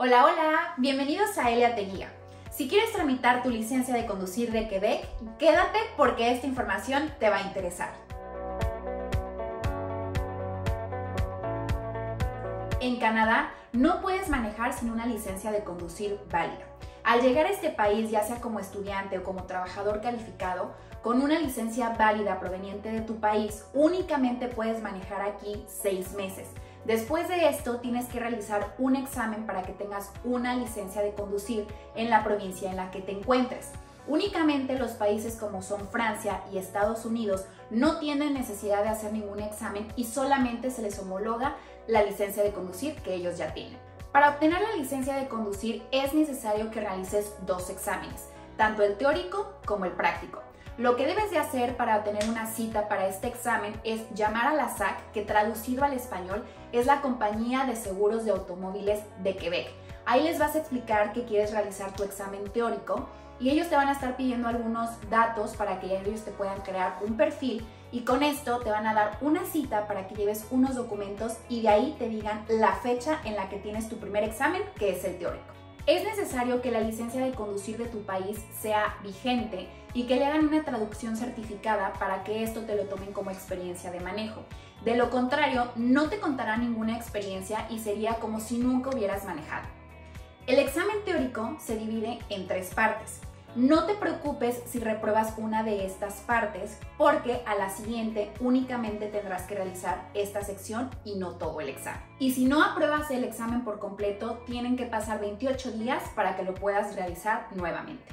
Hola, hola, bienvenidos a Elia Te Guía. Si quieres tramitar tu licencia de conducir de Quebec, quédate porque esta información te va a interesar. En Canadá no puedes manejar sin una licencia de conducir válida. Al llegar a este país, ya sea como estudiante o como trabajador calificado, con una licencia válida proveniente de tu país, únicamente puedes manejar aquí 6 meses. Después de esto, tienes que realizar un examen para que tengas una licencia de conducir en la provincia en la que te encuentres. Únicamente los países como son Francia y Estados Unidos no tienen necesidad de hacer ningún examen y solamente se les homologa la licencia de conducir que ellos ya tienen. Para obtener la licencia de conducir es necesario que realices 2 exámenes, tanto el teórico como el práctico. Lo que debes de hacer para obtener una cita para este examen es llamar a la SAAQ, que traducido al español es la Compañía de Seguros de Automóviles de Quebec. Ahí les vas a explicar que quieres realizar tu examen teórico y ellos te van a estar pidiendo algunos datos para que ellos te puedan crear un perfil y con esto te van a dar una cita para que lleves unos documentos y de ahí te digan la fecha en la que tienes tu primer examen, que es el teórico. Es necesario que la licencia de conducir de tu país sea vigente y que le hagan una traducción certificada para que esto te lo tomen como experiencia de manejo. De lo contrario, no te contará ninguna experiencia y sería como si nunca hubieras manejado. El examen teórico se divide en 3 partes. No te preocupes si repruebas una de estas partes, porque a la siguiente únicamente tendrás que realizar esta sección y no todo el examen. Y si no apruebas el examen por completo, tienen que pasar 28 días para que lo puedas realizar nuevamente.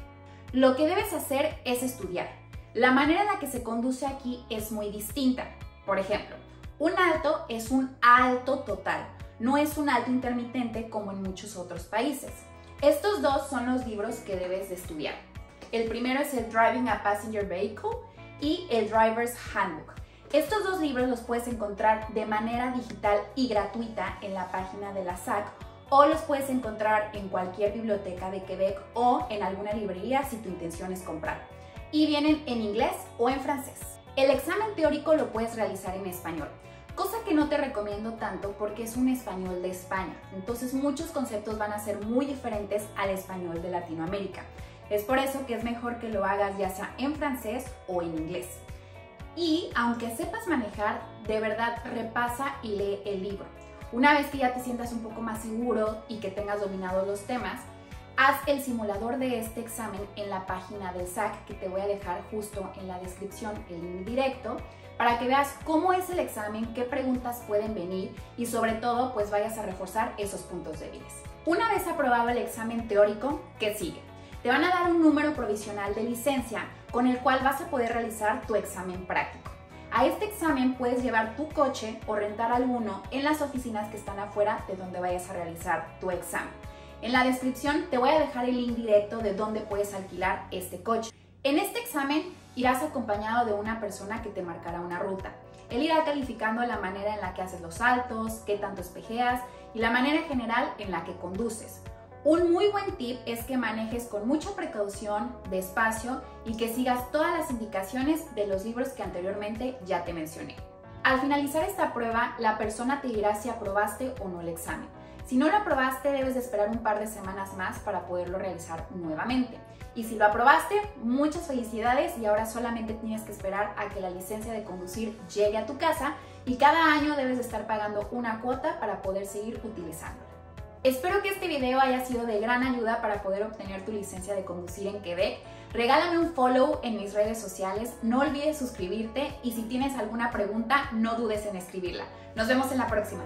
Lo que debes hacer es estudiar. La manera en la que se conduce aquí es muy distinta. Por ejemplo, un alto es un alto total, no es un alto intermitente como en muchos otros países. Estos 2 son los libros que debes de estudiar. El primero es el Driving a Passenger Vehicle y el Driver's Handbook. Estos 2 libros los puedes encontrar de manera digital y gratuita en la página de la SAAQ o los puedes encontrar en cualquier biblioteca de Quebec o en alguna librería si tu intención es comprar. Y vienen en inglés o en francés. El examen teórico lo puedes realizar en español, cosa que no te recomiendo tanto porque es un español de España, entonces muchos conceptos van a ser muy diferentes al español de Latinoamérica. Es por eso que es mejor que lo hagas ya sea en francés o en inglés. Y aunque sepas manejar, de verdad repasa y lee el libro. Una vez que ya te sientas un poco más seguro y que tengas dominados los temas, haz el simulador de este examen en la página del SAAQ, que te voy a dejar justo en la descripción el link directo, para que veas cómo es el examen, qué preguntas pueden venir y sobre todo pues vayas a reforzar esos puntos débiles. Una vez aprobado el examen teórico, ¿qué sigue? Te van a dar un número provisional de licencia con el cual vas a poder realizar tu examen práctico. A este examen puedes llevar tu coche o rentar alguno en las oficinas que están afuera de donde vayas a realizar tu examen. En la descripción te voy a dejar el link directo de dónde puedes alquilar este coche. En este examen irás acompañado de una persona que te marcará una ruta. Él irá calificando la manera en la que haces los saltos, qué tanto espejeas y la manera general en la que conduces. Un muy buen tip es que manejes con mucha precaución, despacio y que sigas todas las indicaciones de los libros que anteriormente ya te mencioné. Al finalizar esta prueba, la persona te dirá si aprobaste o no el examen. Si no lo aprobaste, debes de esperar un par de semanas más para poderlo realizar nuevamente. Y si lo aprobaste, muchas felicidades y ahora solamente tienes que esperar a que la licencia de conducir llegue a tu casa y cada año debes de estar pagando una cuota para poder seguir utilizándola. Espero que este video haya sido de gran ayuda para poder obtener tu licencia de conducir en Quebec. Regálame un follow en mis redes sociales, no olvides suscribirte y si tienes alguna pregunta, no dudes en escribirla. Nos vemos en la próxima.